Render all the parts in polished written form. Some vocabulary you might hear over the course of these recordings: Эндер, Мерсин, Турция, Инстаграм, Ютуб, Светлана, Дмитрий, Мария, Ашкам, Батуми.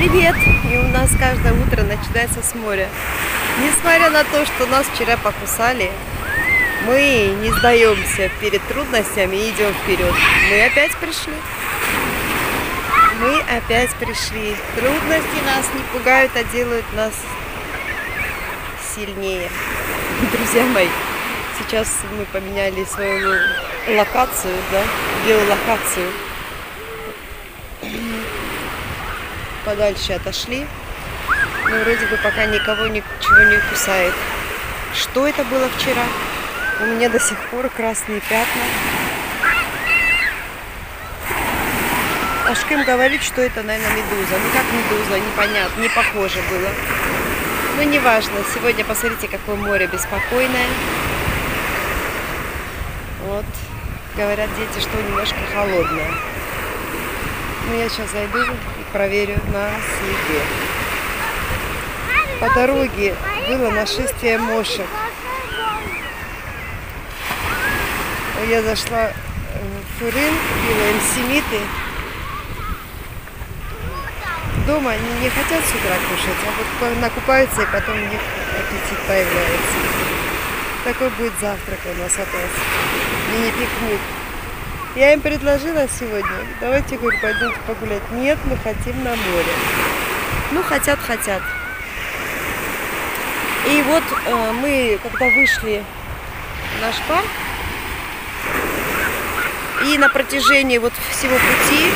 привет! И у нас каждое утро начинается с моря. Несмотря на то, что нас вчера покусали, мы не сдаемся перед трудностями и идем вперед. Мы опять пришли. Трудности нас не пугают, а делают нас сильнее. Друзья мои, сейчас мы поменяли свою локацию, да, геолокацию. Подальше отошли. Но вроде бы пока никого ничего не кусает. Что это было вчера? У меня до сих пор красные пятна. Ашкам говорит, что это, наверное, медуза. Ну как медуза, непонятно, не похоже было. Но неважно. Сегодня посмотрите, какое море беспокойное. Вот. Говорят дети, что немножко холодное. Ну я сейчас зайду и проверю на себе. По дороге было нашествие мошек. Я зашла в рынок, пила инсимиты. Дома они не хотят с утра кушать, а вот накупаются, и потом у них аппетит появляется. Такой будет завтрак у нас опять. Мини-пикник. Я им предложила сегодня, давайте, говорю, пойдем погулять. Нет, мы хотим на море. Ну, хотят. И вот мы, когда вышли в наш парк, и на протяжении вот всего пути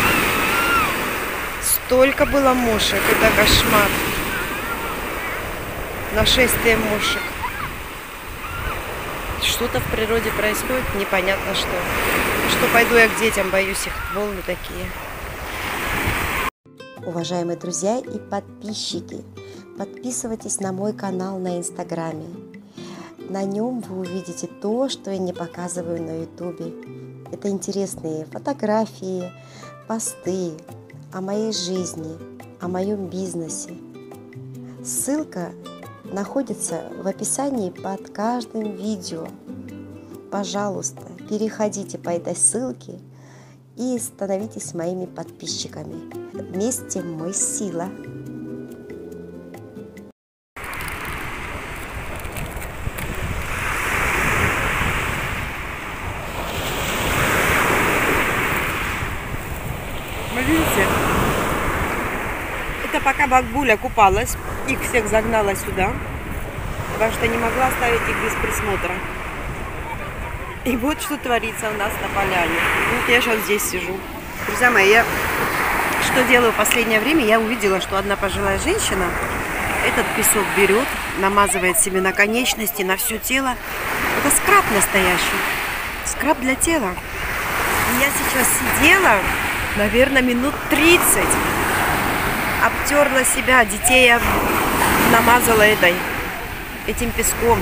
столько было мошек, это кошмар. Нашествие мошек. Что-то в природе происходит, непонятно что. Что пойду я к детям, боюсь их, волны такие. Уважаемые друзья и подписчики, подписывайтесь на мой канал на Инстаграме. На нем вы увидите то, что я не показываю на Ютубе. Это интересные фотографии, посты о моей жизни, о моем бизнесе. Ссылка находится в описании под каждым видео. Пожалуйста, переходите по этой ссылке и становитесь моими подписчиками. Вместе мы сила. Пока Бакбуля купалась, их всех загнала сюда, потому что не могла оставить их без присмотра. И вот что творится у нас на поляне. Вот я сейчас здесь сижу. Друзья мои, я что делаю в последнее время? Я увидела, что одна пожилая женщина этот песок берет, намазывает себе на конечности, на все тело. Это скраб настоящий. Скраб для тела. Я сейчас сидела, наверное, минут 30. Обтерла себя, детей я намазала этим песком.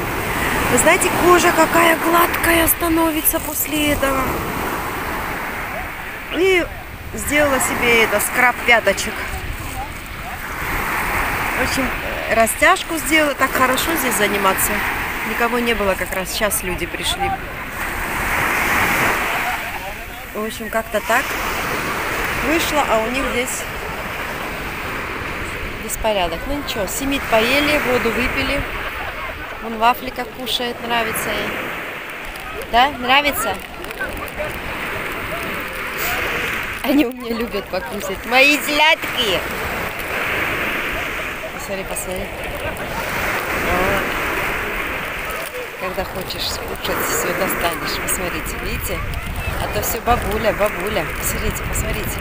Вы знаете, кожа какая гладкая становится после этого. И сделала себе скраб пяточек. В общем, растяжку сделала. Так хорошо здесь заниматься. Никого не было как раз. Сейчас люди пришли. В общем, как-то так вышло, а у них здесь порядок. Ну ничего, семит поели, воду выпили. Вон вафлика кушает, нравится ей. Да, нравится? Они у меня любят покусать. Мои телятки! Посмотри. Когда хочешь скушать, все достанешь. Посмотрите, видите? А то все бабуля. Посмотрите.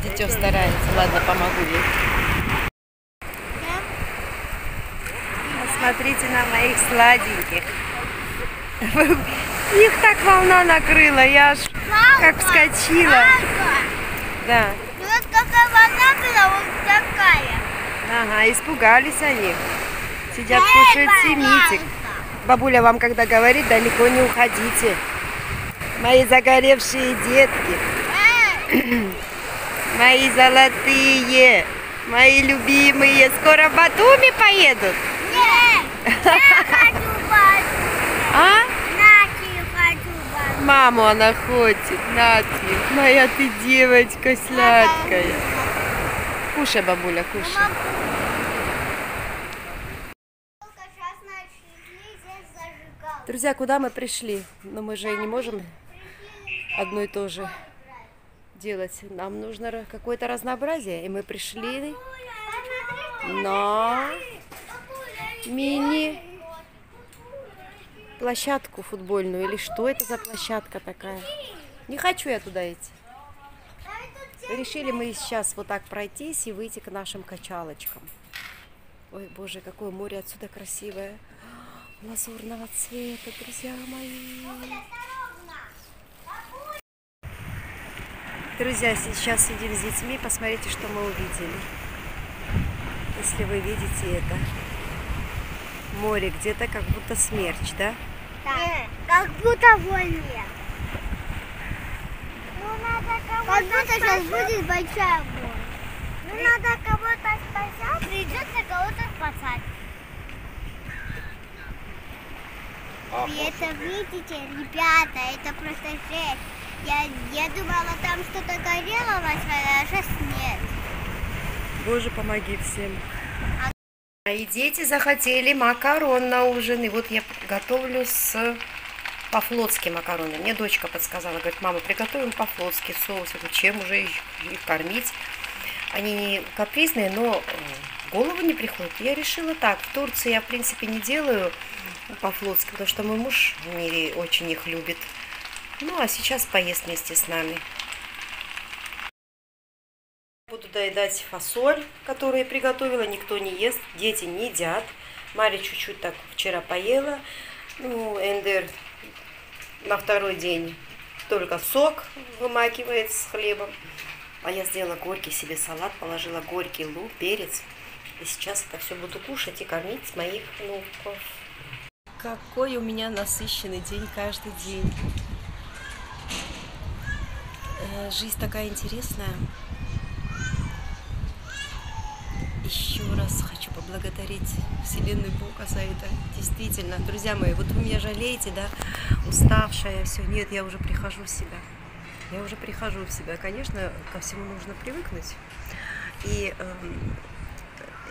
Дитё старается. Ладно, помогу ей. Посмотрите на моих сладеньких. Их так волна накрыла. Я аж как вскочила. Да. И вот какая волна была, вот такая. Ага, испугались они. Сидят, кушают семитик. Бабуля вам когда говорит, далеко не уходите. Мои загоревшие детки. Мои золотые, мои любимые, скоро в Батуми поедут? Нет, я хочу в Батуми. А? Нати, хочу в Батуми. Маму она хочет, Нати, моя ты девочка сладкая. Кушай, бабуля, кушай. Друзья, куда мы пришли? Но мы же не можем одно и то же делать. Нам нужно какое-то разнообразие. И мы пришли на мини-площадку футбольную. Или что это за площадка такая? Не хочу я туда идти. Решили мы сейчас вот так пройтись и выйти к нашим качалочкам. Ой, боже, какое море отсюда красивое. Лазурного цвета, друзья мои. Друзья, сейчас сидим с детьми, посмотрите, что мы увидели. Если вы видите это. Море где-то, как будто смерч, да? Да, как будто волье. Ну, надо кого-то спасать. Сейчас будет большая боль. Ну, надо кого-то спасать. Придется кого-то спасать. Вы это видите, ребята, это просто жесть. Я думала, там что-то горело, а сейчас нет. Боже, помоги всем. И дети захотели макарон на ужин. И вот я готовлю по-флотски макароны. Мне дочка подсказала, говорит, мама, приготовим по-флотски соус. Я говорю, чем уже их кормить? Они не капризные, но в голову не приходят. Я решила так, в Турции я, в принципе, не делаю по-флотски, потому что мой муж в мире очень их любит. Ну, а сейчас поест вместе с нами. Буду доедать фасоль, которую я приготовила. Никто не ест, дети не едят. Мария чуть-чуть так вчера поела. Ну, Эндер на второй день только сок вымакивает с хлебом. А я сделала горький себе салат, положила горький лук, перец. И сейчас это все буду кушать и кормить с моих внуков. Какой у меня насыщенный день, каждый день. Жизнь такая интересная. Еще раз хочу поблагодарить Вселенную Бога за это. Действительно, друзья мои, вот вы меня жалеете, да? Уставшая, все. Нет, я уже прихожу в себя. Я уже прихожу в себя. Конечно, ко всему нужно привыкнуть. И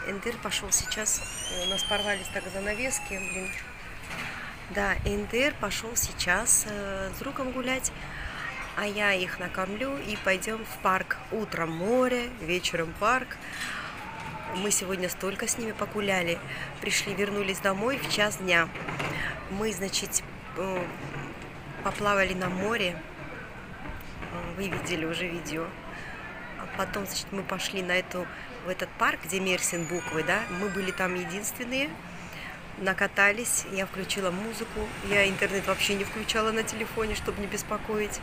Эндер пошел сейчас. У нас порвались так занавески, блин. Да, Эндер пошел сейчас с другом гулять. А я их накормлю и пойдем в парк. Утром море, вечером парк. Мы сегодня столько с ними погуляли. Пришли, вернулись домой в 1:00 дня. Мы, значит, поплавали на море. Вы видели уже видео. А потом, значит, мы пошли в этот парк, где Мерсин буквы, да. Мы были там единственные. Накатались, я включила музыку, я интернет вообще не включала на телефоне, чтобы не беспокоить.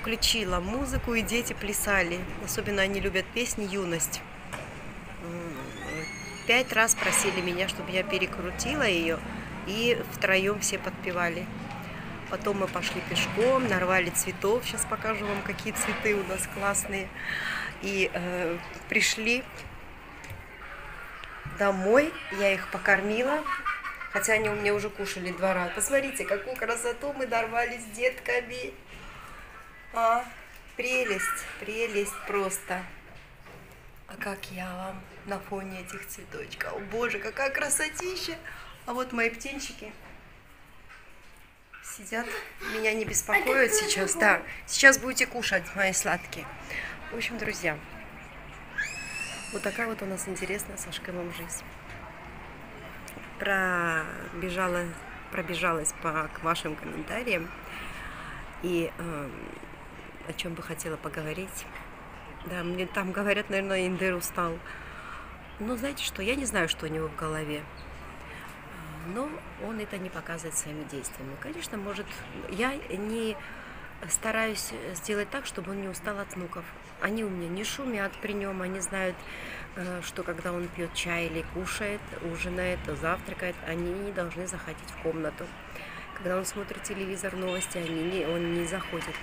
Включила музыку, и дети плясали. Особенно они любят песни «Юность». 5 раз просили меня, чтобы я перекрутила ее, и втроем все подпевали. Потом мы пошли пешком, нарвали цветов. Сейчас покажу вам, какие цветы у нас классные. И пришли домой, я их покормила. Хотя они у меня уже кушали 2 раза. Посмотрите, какую красоту мы дорвали с детками. А, прелесть, прелесть просто. А как я вам на фоне этих цветочков. О, боже, какая красотища. А вот мои птенчики сидят, меня не беспокоят сейчас. Да, сейчас будете кушать, мои сладкие. В общем, друзья, вот такая вот у нас интересная с Ашкамом жизнь. Пробежалась к вашим комментариям и о чем бы хотела поговорить. Да, мне там говорят, наверное, Эндер устал. Но знаете что, я не знаю, что у него в голове. Но он это не показывает своими действиями. Конечно, может, я не стараюсь сделать так, чтобы он не устал от внуков. Они у меня не шумят при нем, они знают, что когда он пьет чай или кушает, ужинает, завтракает, они не должны заходить в комнату. Когда он смотрит телевизор, новости, он не заходит.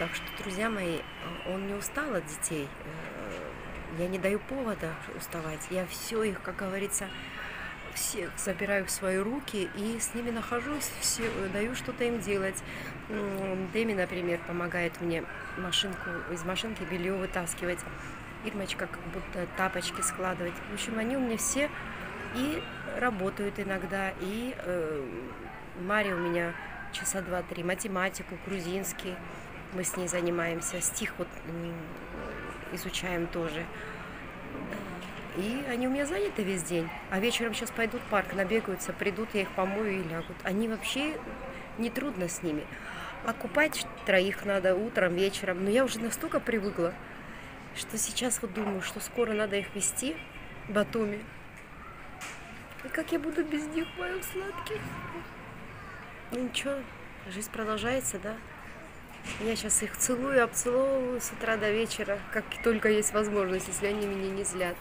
Так что, друзья мои, он не устал от детей. Я не даю повода уставать. Я все их, как говорится, всех забираю в свои руки и с ними нахожусь, все, даю что-то им делать. Деми, например, помогает мне из машинки белье вытаскивать. Ирмочка как будто тапочки складывать. В общем, они у меня все и работают иногда, и Мария у меня часа два-три, математику, грузинский, мы с ней занимаемся, стих вот изучаем тоже. И они у меня заняты весь день, а вечером сейчас пойдут в парк, набегаются, придут, я их помою и лягут. Они вообще, не трудно с ними. А купать троих надо утром, вечером. Но я уже настолько привыкла, что сейчас вот думаю, что скоро надо их везти в Батуми. И как я буду без них, моих сладких? Ну ничего, жизнь продолжается, да? Я сейчас их целую, обцеловываю с утра до вечера, как только есть возможность, если они меня не злят.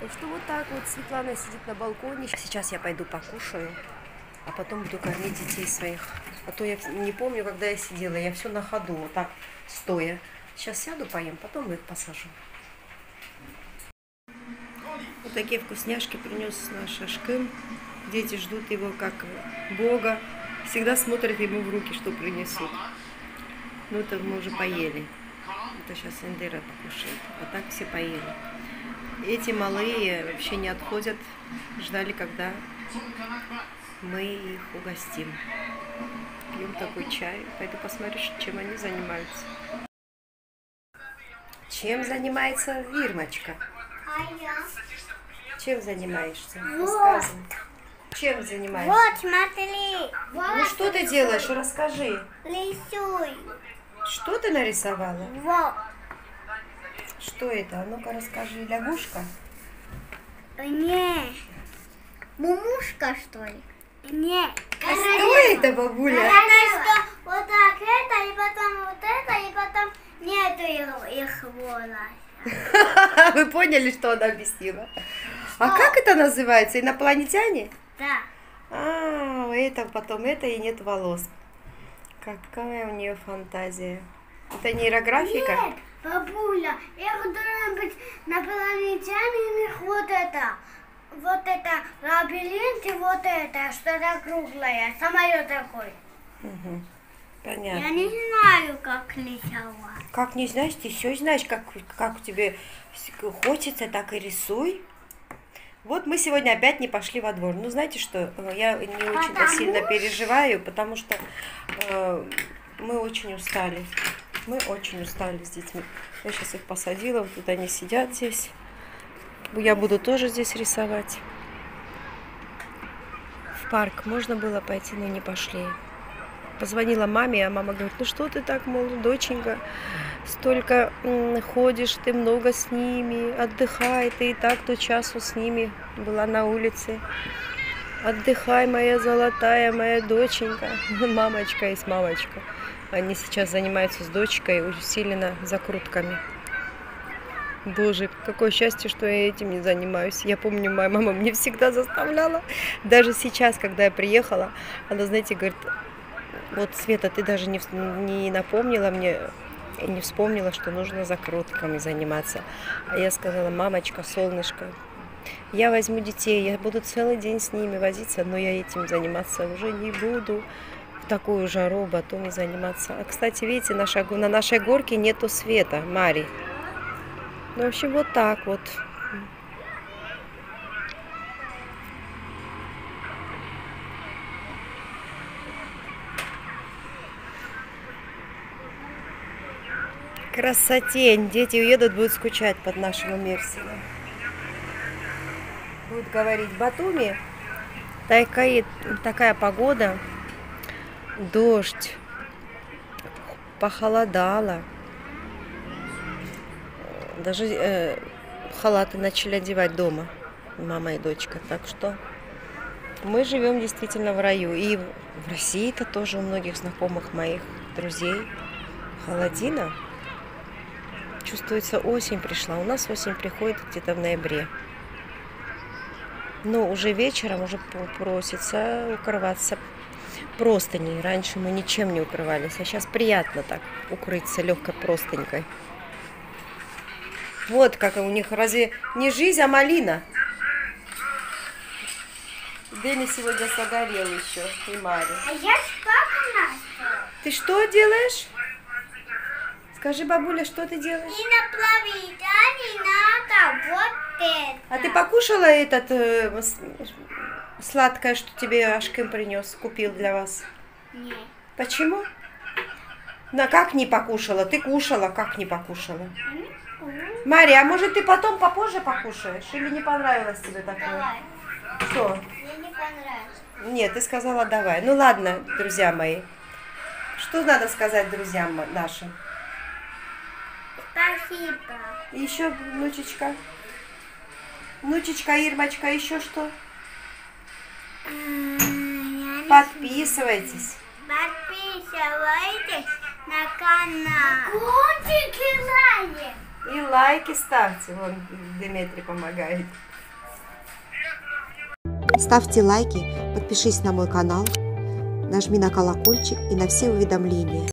Так что вот так вот Светлана сидит на балконе. Сейчас я пойду покушаю, а потом буду кормить детей своих. А то я не помню, когда я сидела, я все на ходу, вот так, стоя. Сейчас сяду, поем, потом их посажу. Вот такие вкусняшки принес наш Ашкам. Дети ждут его как Бога. Всегда смотрят ему в руки, что принесут. Ну, это мы уже поели. Это сейчас Эндера покушает. А так все поели. Эти малые вообще не отходят. Ждали, когда мы их угостим. Пьем такой чай. Пойду посмотрю, чем они занимаются. Чем занимается Ирмочка? А я? Чем занимаешься? Вот. Чем занимаешься? Вот, смотри. Вот. Ну что ты делаешь? Расскажи. Рисую. Что ты нарисовала? Вот. Что это? А ну-ка расскажи. Лягушка? Нет. Мумушка, что ли? Нет. А что это, бабуля? Она вот так это, и потом вот это, и потом нету их волос. Вы поняли, что она объяснила? Что? А как это называется? Инопланетяне? Да. А, это потом это и нет волос. Какая у нее фантазия. Это нейрографика? Нет, бабуля, я должна быть инопланетянами, вот это. Вот это лабиринт и вот это, что-то круглое, самолет такой. Угу. Понятно. Я не знаю, как рисовать. Как не знаешь, ты все знаешь, как тебе хочется, так и рисуй. Вот мы сегодня опять не пошли во двор. Ну, знаете что, я не очень сильно переживаю, потому что мы очень устали. Мы очень устали с детьми. Я сейчас их посадила, вот тут они сидят здесь. Я буду тоже здесь рисовать. В парк можно было пойти, но не пошли. Позвонила маме, а мама говорит, ну что ты так, мол, доченька, столько ходишь, ты много с ними, отдыхай, ты и так до часу с ними была на улице. Отдыхай, моя золотая, моя доченька, мамочка и с мамочка. Они сейчас занимаются с дочкой усиленно закрутками. Боже, какое счастье, что я этим не занимаюсь. Я помню, моя мама мне всегда заставляла. Даже сейчас, когда я приехала, она, знаете, говорит, вот, Света, ты даже не напомнила мне, не вспомнила, что нужно закрутками заниматься. А я сказала, мамочка, солнышко, я возьму детей, я буду целый день с ними возиться, но я этим заниматься уже не буду. В такую жару потом и заниматься. А, кстати, видите, на нашей горке нету света, Мари. Ну, в общем, вот так вот. Красотень. Дети уедут, будут скучать под нашему Мерсину. Будут говорить, Батуми, такая погода, дождь, похолодало. Даже халаты начали одевать дома, мама и дочка. Так что мы живем действительно в раю. И в России-то тоже у многих знакомых моих друзей холодина. Чувствуется, осень пришла. У нас осень приходит где-то в ноябре. Но уже вечером уже просится укрываться простыней. Раньше мы ничем не укрывались, а сейчас приятно так укрыться легкой простынькой. Вот как у них, разве не жизнь, а малина? Дэнни сегодня согорел еще, и Мария. А я спала. Ты что делаешь? Скажи, бабуля, что ты делаешь? Инопланетяне А ты покушала этот сладкое, что тебе Ашкам принес, купил для вас? Нет. Почему? Ну, как не покушала? Ты кушала, как не покушала? Мария, а может ты потом попозже покушаешь? Или не понравилось тебе такое? Давай. Что? Мне не понравилось. Нет, ты сказала давай. Ну ладно, друзья мои. Что надо сказать друзьям нашим? Спасибо. Еще, внучечка. Внучечка, Ирмочка, еще что? Подписывайтесь. Подписывайтесь на канал. Котики лайки. И лайки ставьте. Вон Дмитрий помогает. Ставьте лайки, подпишись на мой канал, нажми на колокольчик и на все уведомления.